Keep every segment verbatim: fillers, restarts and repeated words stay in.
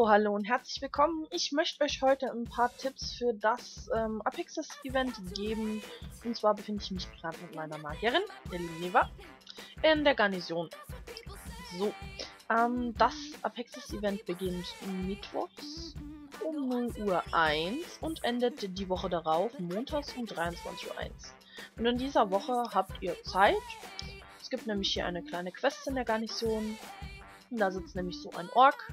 So, hallo und herzlich willkommen. Ich möchte euch heute ein paar Tipps für das ähm, Apexis-Event geben. Und zwar befinde ich mich gerade mit meiner Magierin, Eleva, in der Garnison. So, ähm, das Apexis-Event beginnt mittwochs um null Uhr eins und endet die Woche darauf montags um dreiundzwanzig Uhr eins. Und in dieser Woche habt ihr Zeit. Es gibt nämlich hier eine kleine Quest in der Garnison. Da sitzt nämlich so ein Ork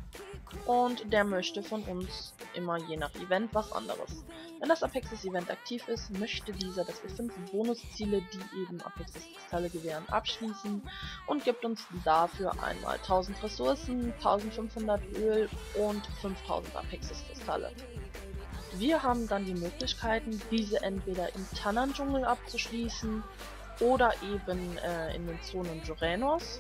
und der möchte von uns immer je nach Event was anderes. Wenn das Apexis-Event aktiv ist, möchte dieser, dass wir fünf Bonusziele, die eben Apexis-Kristalle gewähren, abschließen und gibt uns dafür einmal tausend Ressourcen, eintausendfünfhundert Öl und fünftausend Apexis-Kristalle. Wir haben dann die Möglichkeiten, diese entweder im Tanaan-Dschungel abzuschließen oder eben äh, in den Zonen Jorenos.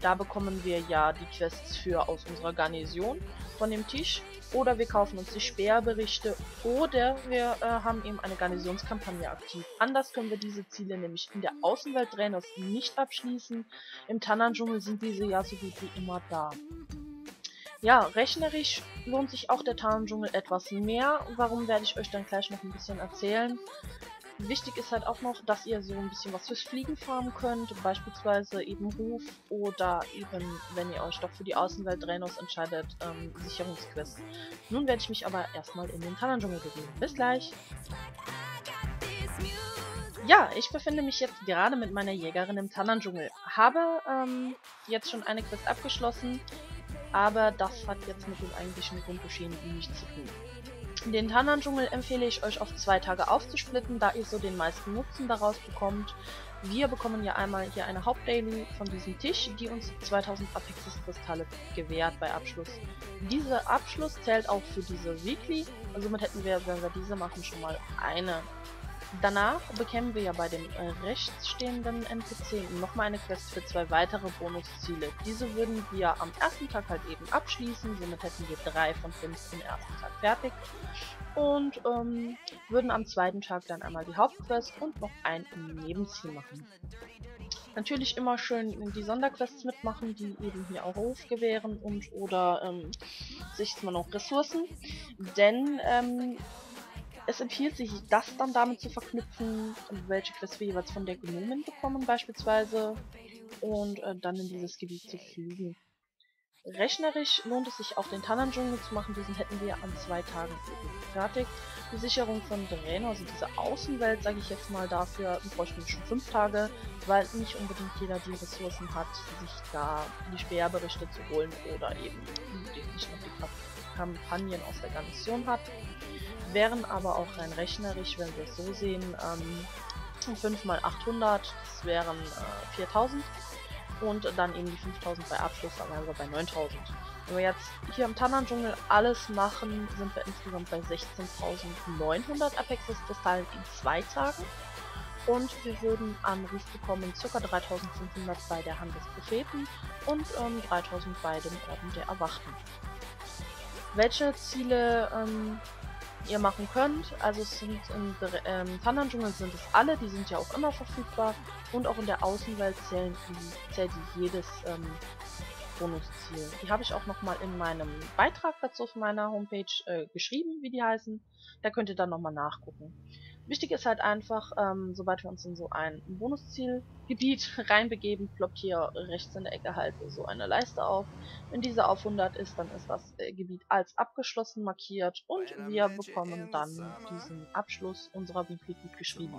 Da bekommen wir ja die Quests für aus unserer Garnison von dem Tisch. Oder wir kaufen uns die Speerberichte. Oder wir äh, haben eben eine Garnisonskampagne aktiv. Anders können wir diese Ziele nämlich in der Außenwelt Draenors nicht abschließen. Im Tanaan-Dschungel sind diese ja so gut wie immer da. Ja, rechnerisch lohnt sich auch der Tanaan-Dschungel etwas mehr. Warum, werde ich euch dann gleich noch ein bisschen erzählen. Wichtig ist halt auch noch, dass ihr so ein bisschen was fürs Fliegen farmen könnt, beispielsweise eben Ruf oder eben, wenn ihr euch doch für die Außenwelt Draenors entscheidet, ähm, Sicherungsquests. Nun werde ich mich aber erstmal in den Tanaan-Dschungel begeben. Bis gleich! Ja, ich befinde mich jetzt gerade mit meiner Jägerin im Tanaan-Dschungel. Habe ähm, jetzt schon eine Quest abgeschlossen, aber das hat jetzt mit dem eigentlichen Grundgeschehen nichts zu tun. Den Tanaan-Dschungel empfehle ich euch auf zwei Tage aufzusplitten, da ihr so den meisten Nutzen daraus bekommt. Wir bekommen ja einmal hier eine Hauptdaily von diesem Tisch, die uns zweitausend Apexis-Kristalle gewährt bei Abschluss. Dieser Abschluss zählt auch für diese Weekly, und somit hätten wir, wenn wir diese machen, schon mal eine. Danach bekämen wir ja bei dem rechts stehenden N P C nochmal eine Quest für zwei weitere Bonusziele. Diese würden wir am ersten Tag halt eben abschließen, somit hätten wir drei von fünf am ersten Tag fertig. Und ähm, würden am zweiten Tag dann einmal die Hauptquest und noch ein Nebenziel machen. Natürlich immer schön die Sonderquests mitmachen, die eben hier auch Ruf gewähren und oder ähm, sich mal noch Ressourcen, denn ähm, es empfiehlt sich, das dann damit zu verknüpfen, welche Quests wir jeweils von der Gnomen bekommen beispielsweise und äh, dann in dieses Gebiet zu fliegen. Rechnerisch lohnt es sich auch, den Tanaan-Dschungel zu machen, diesen hätten wir an zwei Tagen fertig. Die Sicherung von Draenor, also diese Außenwelt, sage ich jetzt mal, dafür bräuchten wir schon fünf Tage, weil nicht unbedingt jeder die Ressourcen hat, sich da die Speerberichte zu holen oder eben nicht noch die Kampagnen aus der Garnison hat. Wären aber auch rein rechnerisch, wenn wir es so sehen, ähm, fünf mal achthundert, das wären äh, viertausend und dann eben die fünftausend bei Abschluss, dann wären wir bei neuntausend. Wenn wir jetzt hier im Tanaan-Dschungel alles machen, sind wir insgesamt bei sechzehntausendneunhundert Apexis-Kristallen in zwei Tagen und wir würden am Ruf bekommen ca. dreitausendfünfhundert bei der Hand des Befeten und ähm, dreitausend bei dem Orden der Erwachten. Welche Ziele ähm, ihr machen könnt, also es sind im ähm, Tanaan-Dschungel sind es alle, die sind ja auch immer verfügbar und auch in der Außenwelt zählen, zählt jedes ähm, Bonusziel. Die habe ich auch nochmal in meinem Beitrag dazu auf meiner Homepage äh, geschrieben, wie die heißen, da könnt ihr dann nochmal nachgucken. Wichtig ist halt einfach, ähm, sobald wir uns in so ein Bonuszielgebiet reinbegeben, ploppt hier rechts in der Ecke halt so eine Leiste auf. Wenn diese auf hundert ist, dann ist das äh, Gebiet als abgeschlossen markiert und wir bekommen dann diesen Abschluss unserer Weekly gut geschrieben.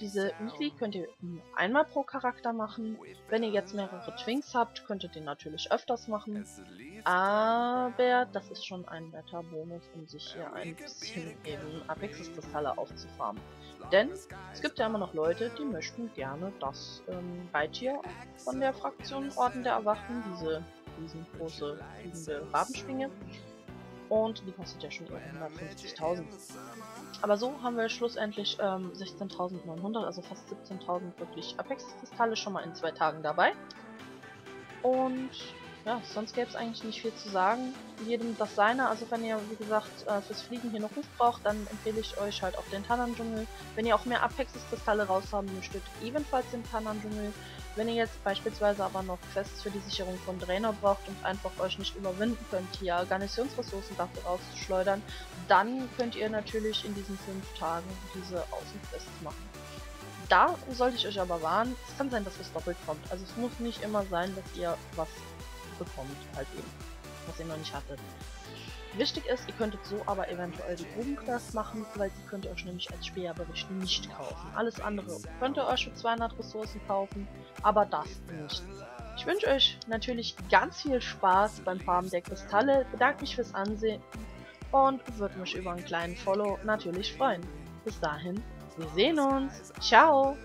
Diese Weekly könnt ihr einmal pro Charakter machen. Wenn ihr jetzt mehrere Twinks habt, könnt ihr den natürlich öfters machen. Aber das ist schon ein netter Bonus, um sich hier ein bisschen eben Apexis-Kristalle aufzubauen. Farmen. Denn es gibt ja immer noch Leute, die möchten gerne das ähm, Reittier von der Fraktion Orden der Erwachten, diese riesengroße fliegende Rabenschwinge. Und die kostet ja schon hundertfünfzigtausend. Aber so haben wir schlussendlich ähm, sechzehntausendneunhundert, also fast siebzehntausend wirklich Apexis-Kristalle schon mal in zwei Tagen dabei. Und Ja, sonst gäbe es eigentlich nicht viel zu sagen. Jedem das seine. Also wenn ihr, wie gesagt, fürs Fliegen hier noch Ruf braucht, dann empfehle ich euch halt auch den Tanaan-Dschungel. Wenn ihr auch mehr Apexis-Kristalle raus haben möchtet, ebenfalls den Tanaan-Dschungel. Wenn ihr jetzt beispielsweise aber noch Quests für die Sicherung von Draenor braucht und einfach euch nicht überwinden könnt, hier Garnisonsressourcen dafür rauszuschleudern, dann könnt ihr natürlich in diesen fünf Tagen diese Außenquests machen. Da sollte ich euch aber warnen, es kann sein, dass es doppelt kommt. Also es muss nicht immer sein, dass ihr was bekommt, halt eben, was ihr noch nicht hattet. Wichtig ist, ihr könntet so aber eventuell die Gruben-Klasse machen, weil die könnt ihr euch nämlich als Speerbericht nicht kaufen. Alles andere könnt ihr euch für zweihundert Ressourcen kaufen, aber das nicht. Ich wünsche euch natürlich ganz viel Spaß beim Farmen der Kristalle, bedanke mich fürs Ansehen und würde mich über einen kleinen Follow natürlich freuen. Bis dahin, wir sehen uns. Ciao!